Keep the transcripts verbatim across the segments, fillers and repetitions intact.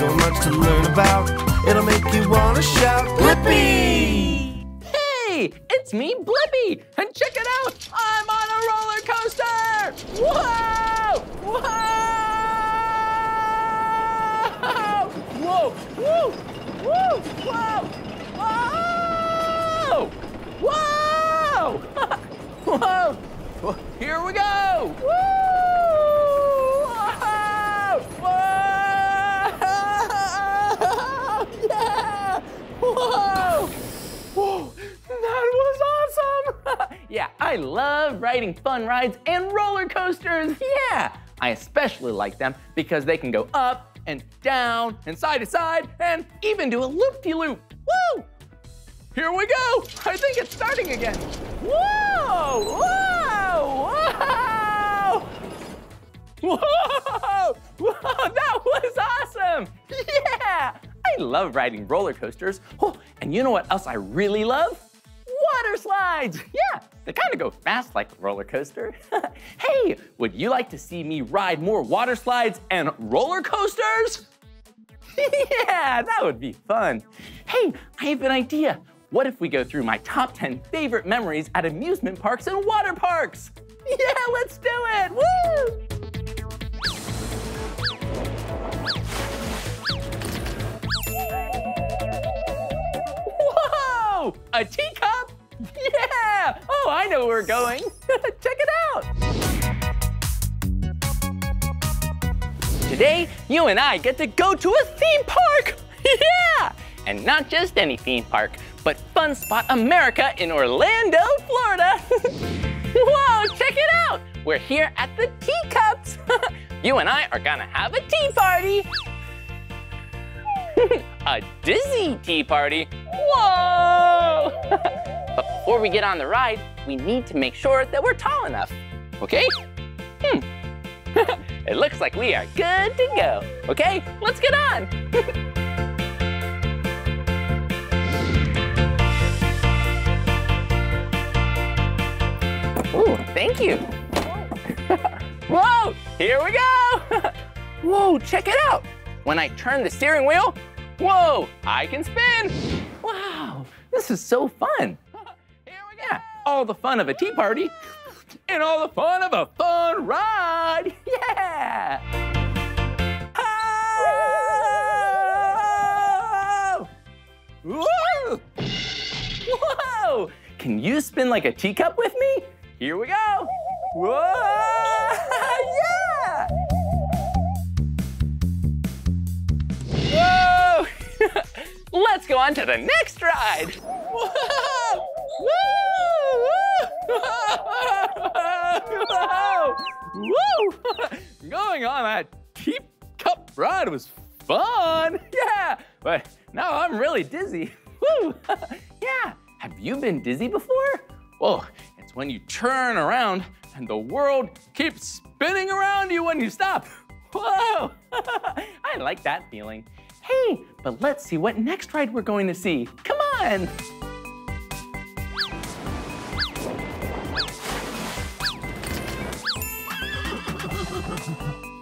so much to learn about. It'll make you want to shout, Blippi! Hey, it's me, Blippi! And check it out! I'm on a roller coaster! Whoa! Whoa! Whoa! Whoa! Whoa! Whoa! Whoa! Whoa! Whoa! Here we go! Woo! Whoa! Whoa! That was awesome! Yeah, I love riding fun rides and roller coasters! Yeah! I especially like them because they can go up and down and side to side and even do a loop-de-loop! Woo! Here we go! I think it's starting again! Whoa! Whoa! Whoa! Whoa! Whoa! That was awesome! Yeah! I love riding roller coasters. Oh, and you know what else I really love? Water slides! Yeah, they kind of go fast like a roller coaster. Hey, would you like to see me ride more water slides and roller coasters? Yeah, that would be fun. Hey, I have an idea. What if we go through my top ten favorite memories at amusement parks and water parks? Yeah, let's do it! Woo! Whoa! A teacup? Yeah! Oh, I know where we're going. Check it out. Today, you and I get to go to a theme park. Yeah! And not just any theme park, but Fun Spot America in Orlando, Florida. Whoa, check it out. We're here at the teacups. You and I are gonna have a tea party. A dizzy tea party? Whoa! But before we get on the ride, we need to make sure that we're tall enough, okay? Hmm. It looks like we are good to go. Okay, let's get on. Ooh, thank you. Whoa, here we go. Whoa, check it out. When I turn the steering wheel, whoa, I can spin. Wow, this is so fun. Here we go. Yeah, all the fun of a tea party and all the fun of a fun ride. Yeah. Oh! Whoa. Whoa. Can you spin like a teacup with me? Here we go. Whoa. Yeah. Whoa! Let's go on to the next ride. Whoa! Woo! Whoa! Woo! Going on that teacup ride was fun. Yeah, but now I'm really dizzy. Woo! Yeah. Have you been dizzy before? Whoa! It's when you turn around and the world keeps spinning around you when you stop. Whoa! I like that feeling. Hey, but let's see what next ride we're going to see. Come on!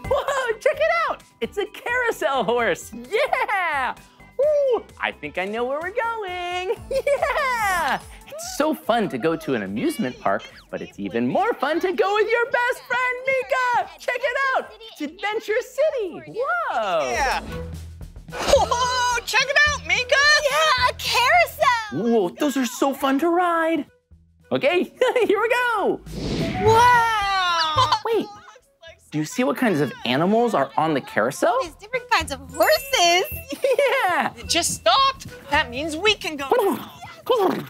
Whoa, check it out! It's a carousel horse! Yeah! Ooh, I think I know where we're going! Yeah! It's so fun to go to an amusement park, but it's even more fun to go with your best friend, Meekah! Check it out! It's Adventure City! Whoa! Yeah! Whoa! Check it out, Meekah! Yeah, a carousel! Whoa, those are so fun to ride! Okay, here we go! Wow! Wait, do you see what kinds of animals are on the carousel? There's different kinds of horses! Yeah! It just stopped! That means we can go! Whoa! Cool!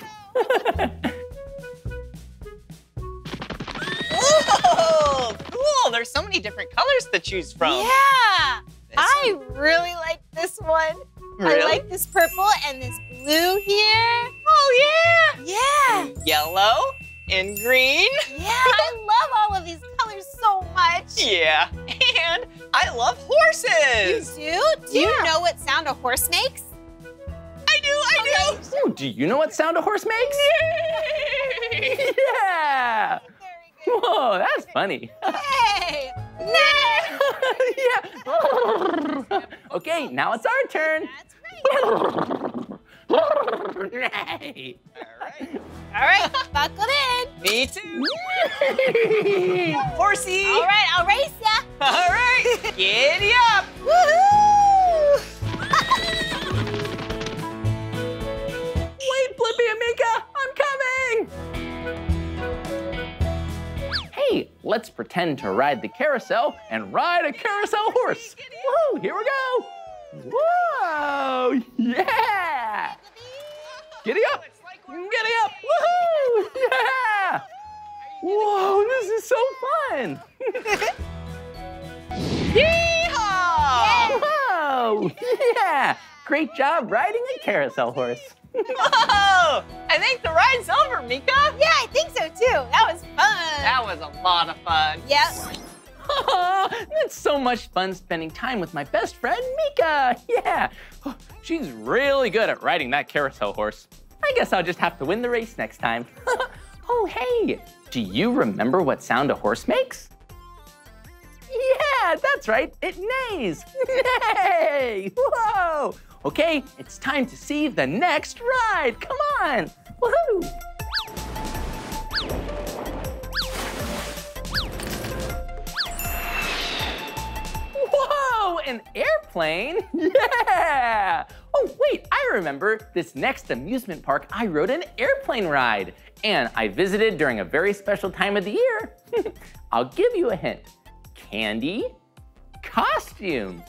There's so many different colors to choose from. Yeah! This I one. really like this one. Really? I like this purple and this blue here. Oh, yeah! Yeah! And yellow and green. Yeah, I love all of these colors so much. Yeah, and I love horses. You do? Do yeah. you know what sound a horse makes? I do, I okay. do. Ooh, do you know what sound a horse makes? Yay! Yeah! Whoa, that's funny. Yay! Yeah. Okay, now it's our turn. That's right. Nay. All right. All right, buckle in. Me too. Horsey. All right, I'll race ya. All right, giddy up. Woohoo! Wait, Blippi and Meekah, I'm coming. Hey, let's pretend to ride the carousel and ride a carousel horse. Woohoo! Here we go. Whoa! Yeah! Giddy up! Giddy up! Woohoo! Yeah! Whoa! This is so fun! Yeehaw! Whoa! Yeah! Great job riding a carousel horse. Whoa! I think the ride's over, Meekah. Yeah, I think so too. That was fun. That was a lot of fun. Yep. Oh, it's so much fun spending time with my best friend, Meekah. Yeah, oh, she's really good at riding that carousel horse. I guess I'll just have to win the race next time. Oh, hey, do you remember what sound a horse makes? Yeah, that's right, it neighs. Yay! Whoa! Okay, it's time to see the next ride. Come on! Woohoo! Oh, an airplane? Yeah! Oh, wait, I remember this next amusement park, I rode an airplane ride. And I visited during a very special time of the year. I'll give you a hint. Candy, costume.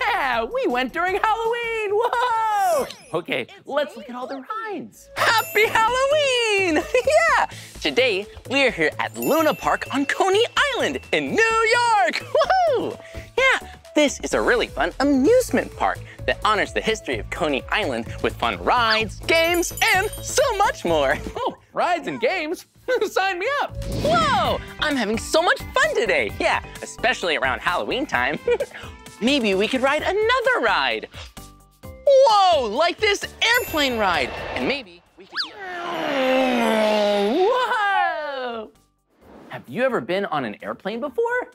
Yeah, we went during Halloween, whoa! Okay, let's look at all the rides. Happy Halloween! Yeah! Today, we're here at Luna Park on Coney Island in New York, woohoo! Yeah, this is a really fun amusement park that honors the history of Coney Island with fun rides, games, and so much more. Oh, rides and games? Sign me up. Whoa, I'm having so much fun today. Yeah, especially around Halloween time. Maybe we could ride another ride. Whoa, like this airplane ride. And maybe we could be... Whoa! Have you ever been on an airplane before?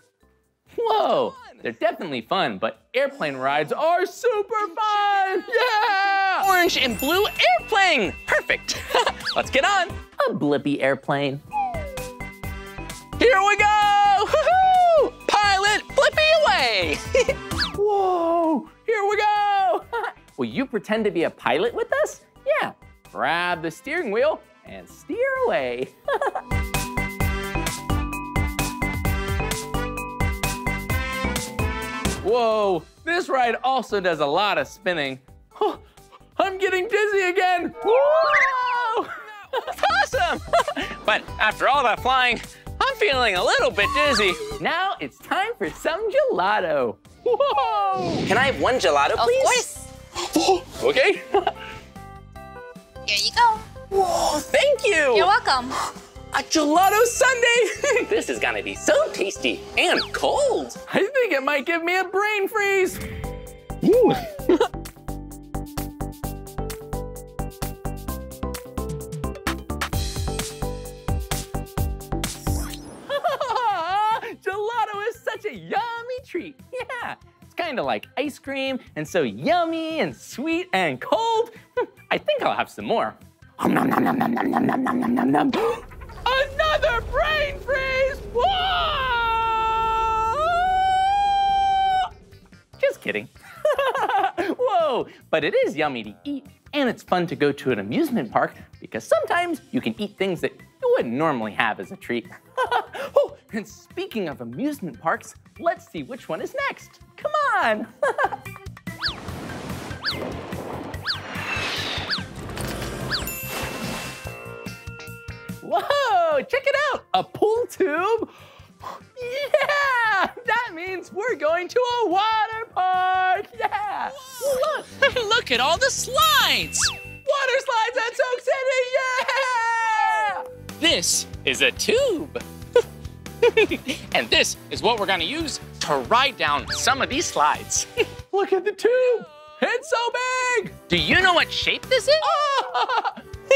Whoa, they're definitely fun, but airplane rides are super fun! Yeah! Orange and blue airplane! Perfect! Let's get on a Blippi airplane. Here we go! Woohoo! Pilot Blippi away! Whoa, here we go! Will you pretend to be a pilot with us? Yeah, grab the steering wheel and steer away. Whoa, this ride also does a lot of spinning. Oh, I'm getting dizzy again. Whoa! That's awesome! But after all that flying, I'm feeling a little bit dizzy. Now it's time for some gelato. Whoa! Can I have one gelato, please? Of course. Okay. Here you go. Whoa, thank you. You're welcome. A gelato sundae! This is gonna be so tasty and cold. I think it might give me a brain freeze. Ooh. Gelato is such a yummy treat. Yeah, it's kind of like ice cream and so yummy and sweet and cold. I think I'll have some more. Om nom nom nom nom nom nom nom nom nom nom. Another brain freeze! Whoa! Just kidding. Whoa, but it is yummy to eat, and it's fun to go to an amusement park because sometimes you can eat things that you wouldn't normally have as a treat. Oh, and speaking of amusement parks, let's see which one is next. Come on! Whoa, check it out, a pool tube. Yeah, that means we're going to a water park, yeah. Whoa. Look, look at all the slides. Water slides at Soak City, yeah. This is a tube. And this is what we're gonna use to ride down some of these slides. Look at the tube, it's so big. Do you know what shape this is? Oh.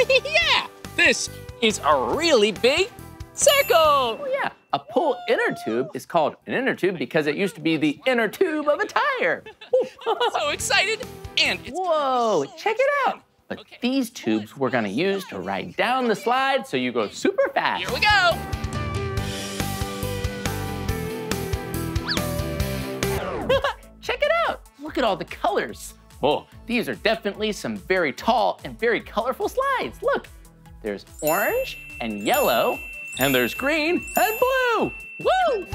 Yeah, this is a really big circle. Oh yeah, A pull inner tube is called an inner tube because it used to be the inner tube of a tire. So excited and it's whoa, check it out. But okay. These tubes we're gonna use to ride down the slide so you go super fast. Here we go. Check it out. Look at all the colors. Whoa, these are definitely some very tall and very colorful slides. Look, there's orange and yellow, and there's green and blue. Woo! Woo!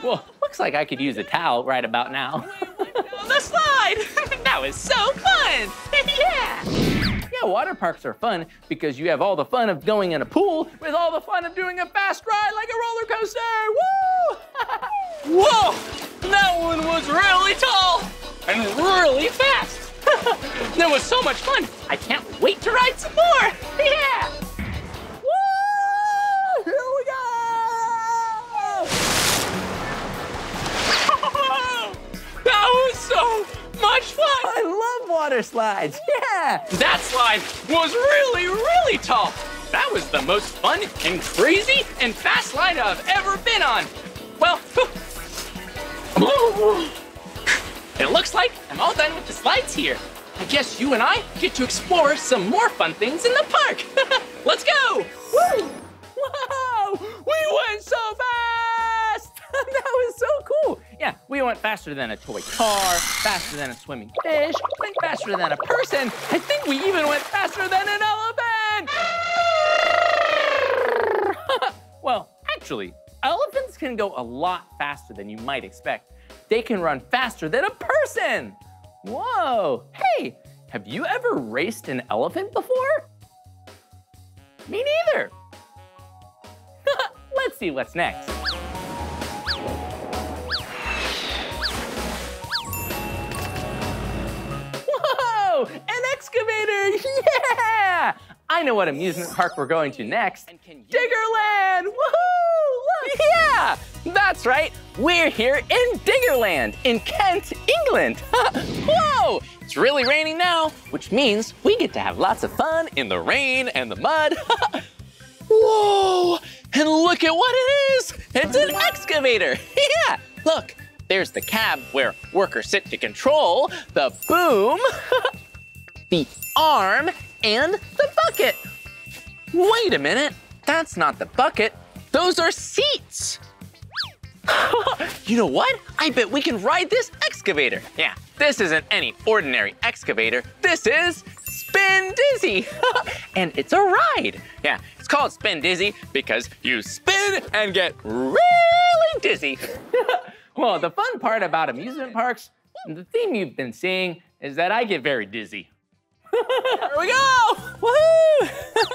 Whoa, looks like I could use a towel right about now. The slide! That was so fun! Yeah! Yeah, water parks are fun because you have all the fun of going in a pool with all the fun of doing a fast ride like a roller coaster! Woo! Whoa! That one was really tall and really fast. That was so much fun. I can't wait to ride some more. Yeah. Woo! Here we go. That was so much fun. I love water slides. Yeah. That slide was really, really tall. That was the most fun and crazy and fast slide I've ever been on. Well. It looks like I'm all done with the slides here. I guess you and I get to explore some more fun things in the park. Let's go! Woo! Whoa! We went so fast! That was so cool. Yeah, we went faster than a toy car, faster than a swimming fish, went faster than a person. I think we even went faster than an elephant! Well, actually, elephants can go a lot faster than you might expect. They can run faster than a person. Whoa, hey, have you ever raced an elephant before? Me neither. Let's see what's next. Whoa, an excavator, yeah! I know what amusement park we're going to next. Diggerland, woohoo! Yeah, that's right. We're here in Diggerland in Kent, England. Whoa, it's really raining now, which means we get to have lots of fun in the rain and the mud. Whoa, and look at what it is. It's an excavator. Yeah, look, there's the cab where workers sit to control the boom, the arm, and the bucket. Wait a minute, that's not the bucket. Those are seats. You know what? I bet we can ride this excavator. Yeah, this isn't any ordinary excavator. This is Spin Dizzy. And it's a ride. Yeah, it's called Spin Dizzy because you spin and get really dizzy. Well, the fun part about amusement parks, and the theme you've been seeing, is that I get very dizzy. Here we go! Woohoo!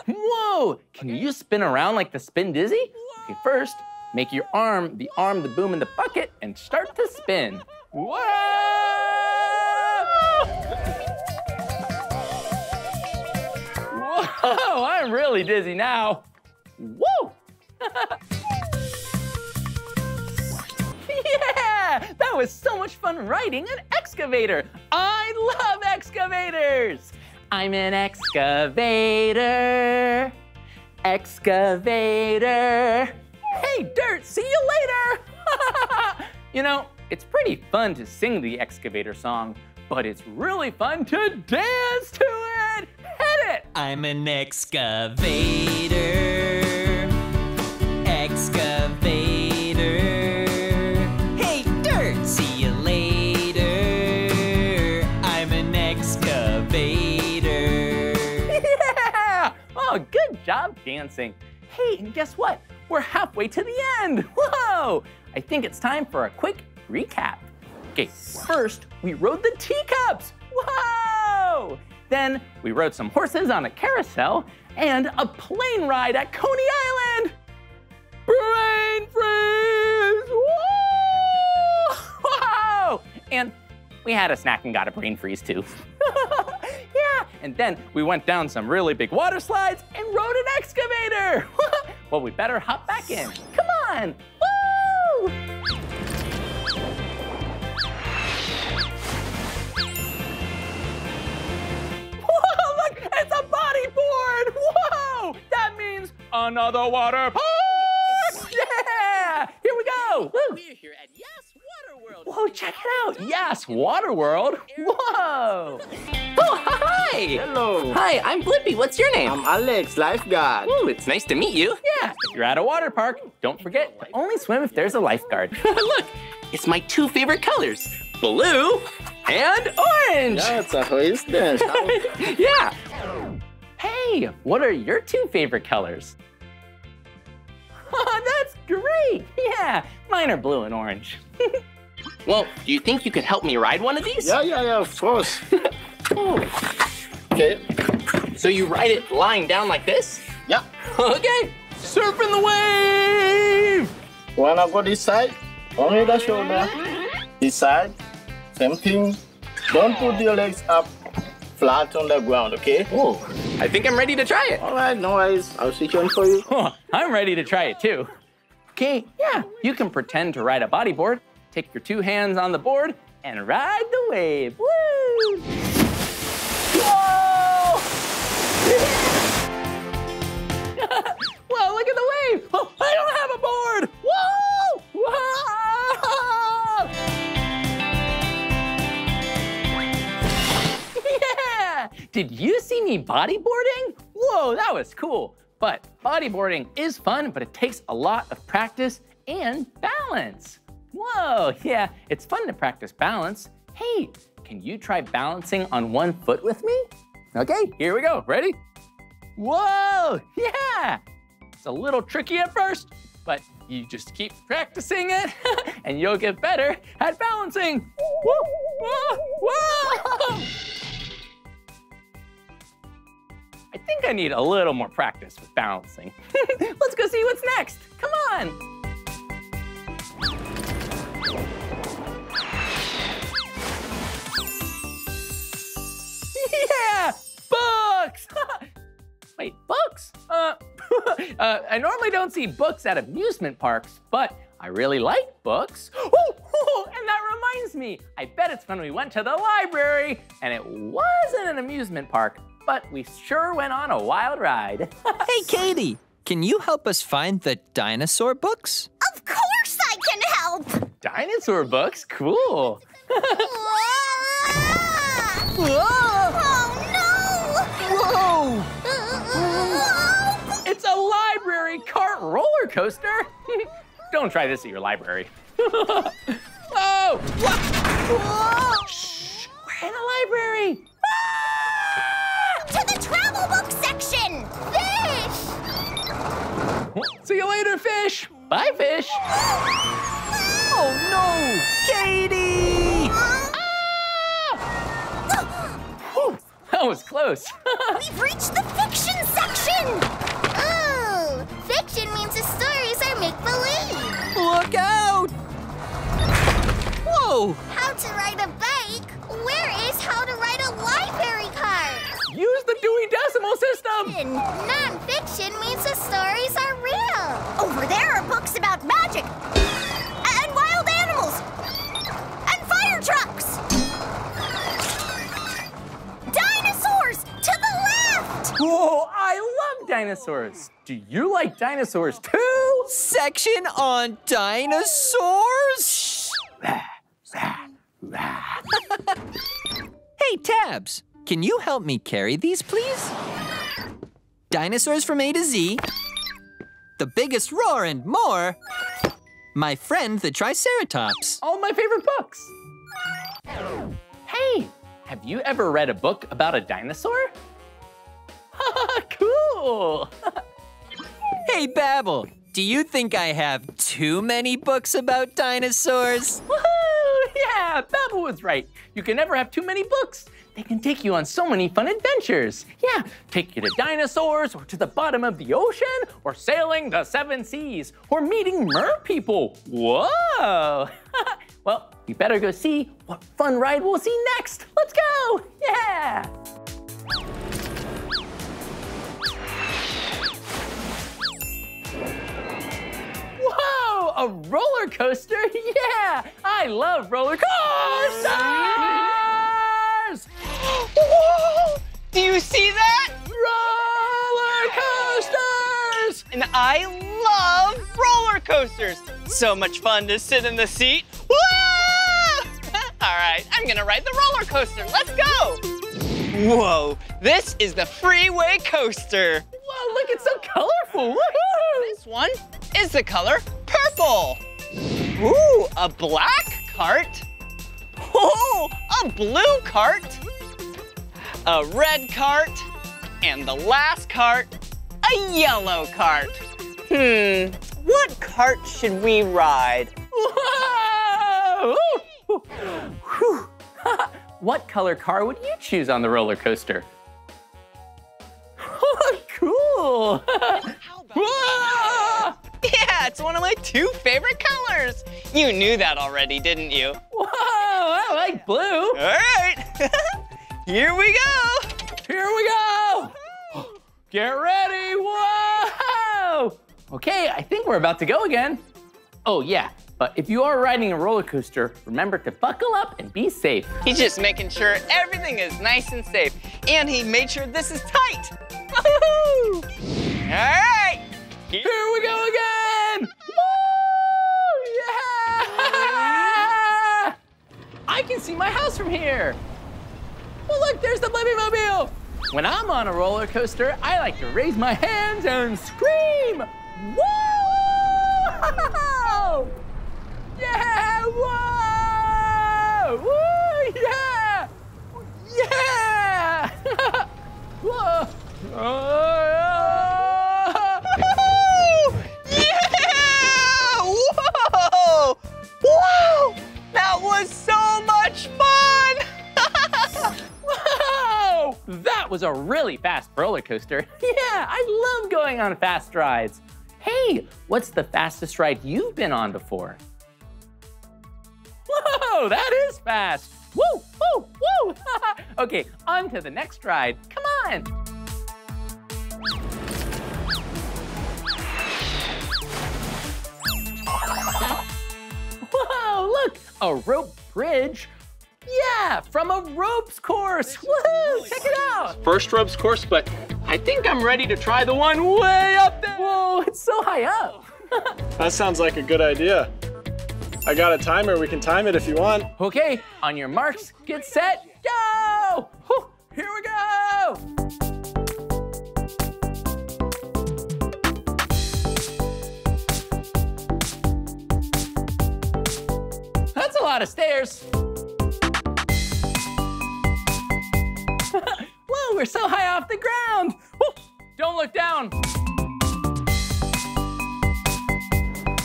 Whoa! Can okay. you spin around like the Spin Dizzy? Okay, first, make your arm, the arm, the boom, and the bucket, and start to spin. Whoa! Whoa! I'm really dizzy now. Whoa! Yeah! That was so much fun riding an excavator. I love excavators. I'm an excavator, excavator. Hey, Dirt, see you later. You know, it's pretty fun to sing the excavator song, but it's really fun to dance to it. Hit it. I'm an excavator, excavator. Hey, Dirt, see you later. I'm an excavator. Oh, good job dancing. Hey, and guess what? We're halfway to the end. Whoa! I think it's time for a quick recap. Okay, first, we rode the teacups. Whoa! Then we rode some horses on a carousel and a plane ride at Coney Island. Brain freeze! Whoa! Whoa! And we had a snack and got a brain freeze too. Yeah, and then we went down some really big water slides and rode an excavator. Well, we better hop back in. Come on, woo! another water park! Yeah! Here we go! Woo. We're here at Yes Water World. Whoa, check it out! Yes Water World! Whoa! Oh, hi! Hello! Hi, I'm Blippi. What's your name? I'm Alex, lifeguard. Ooh, it's nice to meet you. Yeah, you're at a water park. Don't forget to only swim if there's a lifeguard. Look, it's my two favorite colors, blue and orange. That's a hoistess. Yeah. Hey, what are your two favorite colors? Oh, that's great. Yeah, mine are blue and orange. Well, do you think you could help me ride one of these? Yeah, yeah, yeah, of course. Oh. Okay. So you ride it lying down like this? Yeah. Okay. Surfing the wave. Wanna go this side? Only the shoulder. This side. Same thing. Don't put your legs up flat on the ground, okay? Oh. I think I'm ready to try it. All right, no worries. I'll switch on for you. Oh, I'm ready to try it too. Okay, yeah. You can pretend to ride a bodyboard. Take your two hands on the board and ride the wave. Woo! Whoa! Whoa, look at the wave! Oh, I don't have a board! Whoa! Whoa! Yeah! Did you see me bodyboarding? Whoa, that was cool. But bodyboarding is fun, but it takes a lot of practice and balance. Whoa, yeah, it's fun to practice balance. Hey, can you try balancing on one foot with me? Okay, here we go, ready? Whoa, yeah! It's a little tricky at first, but you just keep practicing it and you'll get better at balancing. Whoa, whoa, whoa! I think I need a little more practice with balancing. Let's go see what's next, come on! Yeah, books. Wait, books? Uh, uh, I normally don't see books at amusement parks, but I really like books. Oh, oh, and that reminds me, I bet it's when we went to the library, and it wasn't an amusement park, but we sure went on a wild ride. Hey, Katie, can you help us find the dinosaur books? Of course I can help. Dinosaur books? Cool. Whoa! Oh no! Whoa! Uh, it's a library cart roller coaster. Don't try this at your library. Oh! What? Whoa! Shh! We're in a library. Ah! To the travel book section. Fish. See you later, fish. Bye, fish. Oh no, Katie! That was close. We've reached the fiction section! Ooh, fiction means the stories are make-believe. Look out! Whoa! How to ride a bike? Where is how to ride a library card? Use the Dewey Decimal System! Non-fiction means the stories are real. Over there are books about magic, and wild animals, and fire trucks. Whoa, I love dinosaurs. Do you like dinosaurs too? Section on dinosaurs? Hey, Tabs, can you help me carry these, please? Dinosaurs from A to Z, the biggest roar and more, my friend the Triceratops. All my favorite books. Hey, have you ever read a book about a dinosaur? Cool! Hey, Babble, do you think I have too many books about dinosaurs? Woohoo! Yeah, Babble was right. You can never have too many books. They can take you on so many fun adventures. Yeah, take you to dinosaurs, or to the bottom of the ocean, or sailing the seven seas, or meeting mer people. Whoa! Well, we better go see what fun ride we'll see next. Let's go! Yeah! Whoa, a roller coaster? Yeah, I love roller coasters! Whoa, do you see that? Roller coasters! and I love roller coasters. So much fun to sit in the seat. Woo! All right, I'm gonna ride the roller coaster. Let's go. Whoa, this is the freeway coaster. Whoa, look, it's so colorful. Woohoo! This one is the color purple. Ooh, a black cart. Oh, a blue cart. A red cart. And the last cart, a yellow cart. Hmm, what cart should we ride? Whoa! Whew. What color car would you choose on the roller coaster? Cool! Whoa! Yeah, it's one of my two favorite colors. You knew that already, didn't you? Whoa, I like blue. All right, here we go. Here we go. Get ready, whoa! Okay, I think we're about to go again. Oh yeah, but if you are riding a roller coaster, remember to buckle up and be safe. He's just making sure everything is nice and safe. And he made sure this is tight. Woo-hoo! All right. Here we go again. Woo! Yeah! I can see my house from here. Well, look, there's the Blippi-mobile. When I'm on a roller coaster, I like to raise my hands and scream. Whoa! Yeah! Whoa! Woo! Yeah! Yeah! Whoa! Oh, yeah! Yeah! Whoa! Whoa! That was so much fun! Whoa! That was a really fast roller coaster. Yeah, I love going on fast rides. Hey, what's the fastest ride you've been on before? Whoa, that is fast. Woo, woo, woo. Okay, on to the next ride. Come on. Whoa, look, a rope bridge. Yeah, from a ropes course. Woo, check it out. First ropes course, but I think I'm ready to try the one way up there. Whoa, it's so high up. That sounds like a good idea. I got a timer, we can time it if you want. Okay, on your marks, get set, go! Whew, here we go! That's a lot of stairs. Whoa, we're so high off the ground. Whoa, don't look down.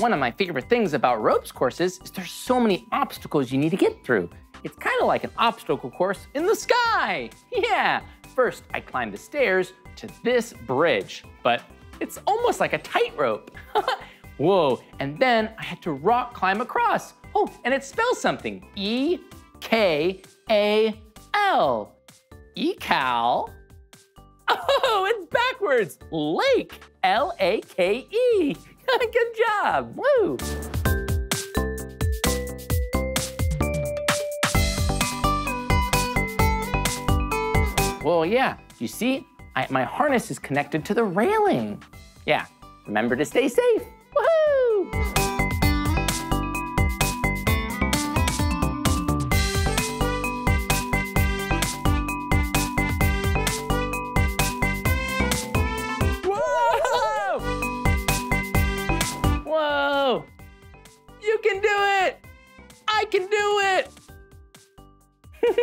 One of my favorite things about ropes courses is there's so many obstacles you need to get through. It's kind of like an obstacle course in the sky. Yeah, first I climbed the stairs to this bridge, but it's almost like a tightrope. Whoa, and then I had to rock climb across. Oh, and it spells something, E K A L. E-cal. Oh, it's backwards, lake, L A K E. Good job, woo! Well, yeah, you see, I, my harness is connected to the railing. Yeah, remember to stay safe, woohoo! You can do it! I can do it!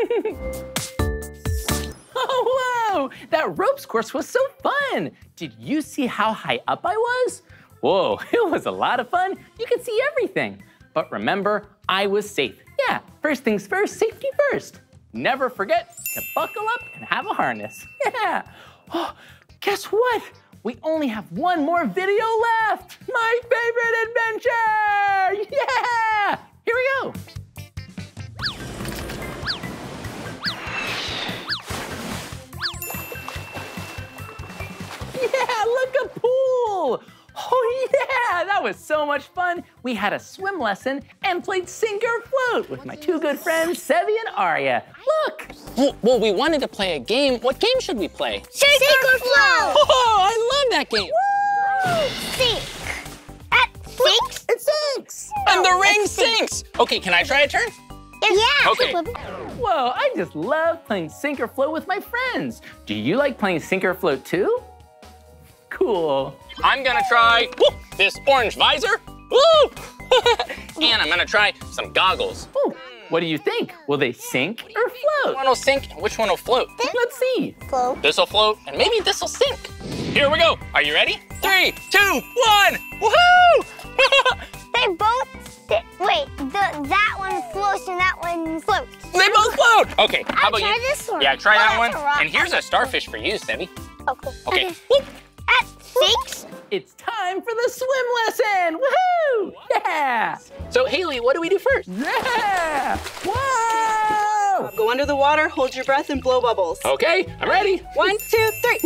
Oh, whoa! That ropes course was so fun! Did you see how high up I was? Whoa, it was a lot of fun. You could see everything. But remember, I was safe. Yeah, first things first, safety first. Never forget to buckle up and have a harness. Yeah! Oh, guess what? We only have one more video left. My favorite adventure! Yeah! Here we go. Yeah, look, a pool. Oh yeah, that was so much fun. We had a swim lesson and played sink or float with my two good friends, Sevi and Aria. Look. Well, well, we wanted to play a game. What game should we play? Sink, sink or float. Oh, I love that game. Woo! Sink. That sinks? It sinks. And the ring sinks. Okay, can I try a turn? Yeah. Okay. Whoa, I just love playing sink or float with my friends. Do you like playing sink or float too? Cool. I'm gonna try whoop, this orange visor. Woo! And I'm gonna try some goggles. Ooh. What do you think? Will they sink or float? Which one will sink and which one will float? Let's see. Float. This'll float and maybe this'll sink. Here we go. Are you ready? Three, two, one. Woohoo! They both stick. Wait, the, that one floats and that one floats. They both float. Okay, how I'll about try you? This one. Yeah, try oh, that one. And here's a starfish for you, Sebby. Oh, cool. Okay. Okay. Whoop. At six. It's time for the swim lesson! Woohoo! Yeah! So, Haley, what do we do first? Yeah! Whoa! Go under the water, hold your breath, and blow bubbles. Okay, I'm ready. One, two, three.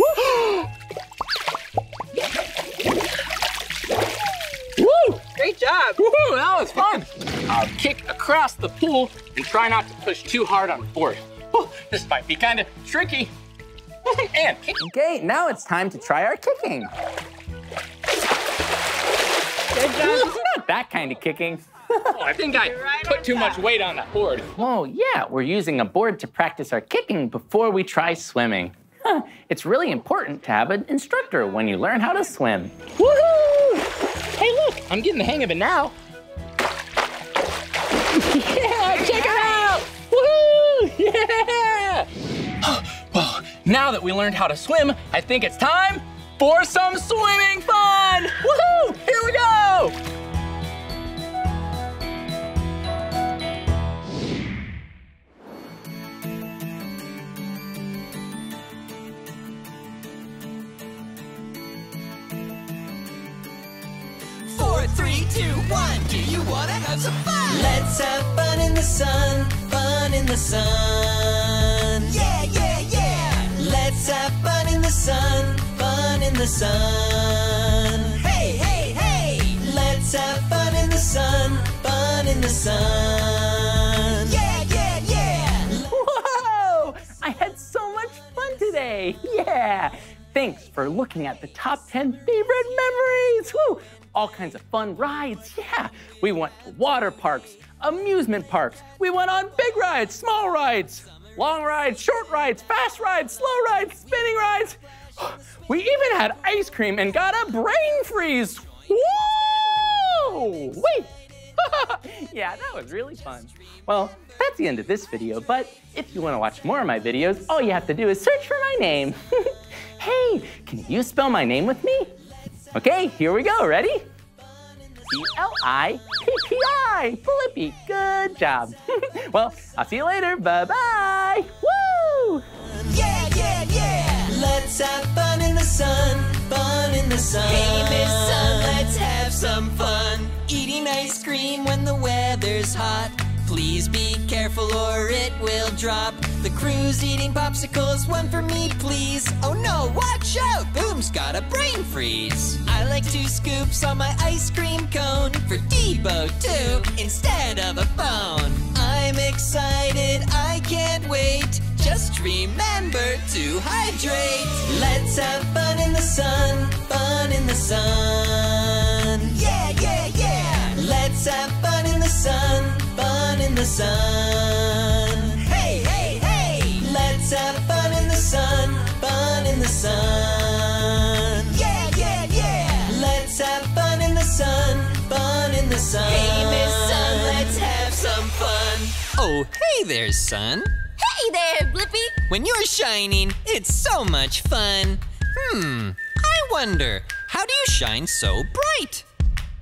Woo! Great job. Woohoo! That was fun. I'll kick across the pool and try not to push too hard on the board. Whew, this might be kind of tricky. And kick. Okay, now it's time to try our kicking. Good job. Not that kind of kicking. Oh, I think I right put too top. much weight on that board. Oh, yeah, we're using a board to practice our kicking before we try swimming. Huh. It's really important to have an instructor when you learn how to swim. Woohoo! Hey, look, I'm getting the hang of it now. Yeah, check her out! Woohoo! Yeah! Well, now that we learned how to swim, I think it's time for some swimming fun! Woohoo! Here we go! Four, three, two, one. Do you wanna have some fun? Let's have fun in the sun, fun in the sun. Yeah, yeah, yeah! Let's have fun in the sun. Fun in the sun. Hey, hey, hey! Let's have fun in the sun. Fun in the sun. Yeah, yeah, yeah! Whoa! I had so much fun today. Yeah! Thanks for looking at the top ten favorite memories. Woo! All kinds of fun rides. Yeah! We went to water parks, amusement parks. We went on big rides, small rides, long rides, short rides, fast rides, slow rides, spinning rides. We even had ice cream and got a brain freeze. Whoa! Wait. Yeah, that was really fun. Well, that's the end of this video, but if you want to watch more of my videos, all you have to do is search for my name. Hey, can you spell my name with me? Okay, here we go. Ready? B L I P P I. Blippi. Good job. Well, I'll see you later. Bye-bye. Woo! Yeah, yeah, yeah. Let's have fun in the sun, fun in the sun. Hey, Miss Sun, let's have some fun. Eating ice cream when the weather's hot. Please be careful or it will drop. The crew's eating popsicles, one for me, please. Oh no, watch out! Boom's got a brain freeze. I like two scoops on my ice cream cone. For Debo, too, instead of a phone. I'm excited, I can't wait. Just remember to hydrate. Let's have fun in the sun, fun in the sun. Yeah, yeah, yeah. Let's have fun in the sun, fun in the sun. Hey, hey, hey. Let's have fun in the sun, fun in the sun. Yeah, yeah, yeah. Let's have fun in the sun, fun in the sun. Hey, Miss Sun, let's have some fun. Oh, hey there, Sun. Hey there, Blippi! When you're shining, it's so much fun. Hmm, I wonder, how do you shine so bright?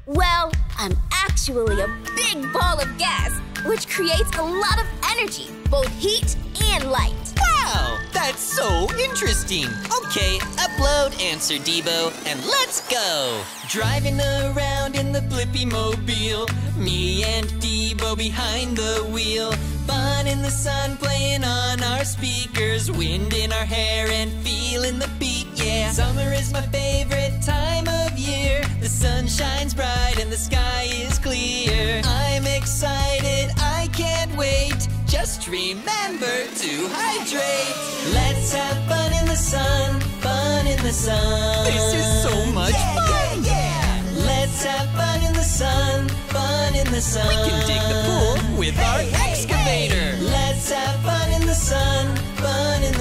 Well, I'm actually a big ball of gas, which creates a lot of energy, both heat and light. Wow, that's so interesting. Okay, upload answer, Debo, and let's go. Driving around in the Blippi-mobile, me and Debo behind the wheel. Fun in the sun, playing on our speakers. Wind in our hair and feeling the beat, yeah. Summer is my favorite time of year. The sun shines bright and the sky is clear. I'm excited, I can't wait. Just remember to hydrate. Let's have fun in the sun, fun in the sun. This is so much yeah, fun! Yeah.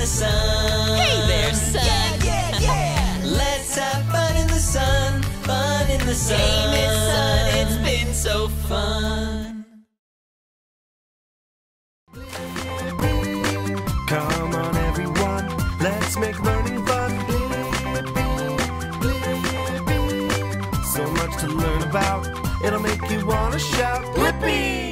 sun. Hey there, sun. Yeah, yeah, yeah. Let's have fun in the sun. Fun in the sun. Hey, Miss Sun, it's been so fun. Come on, everyone. Let's make learning fun. So much to learn about. It'll make you want to shout, Blippi!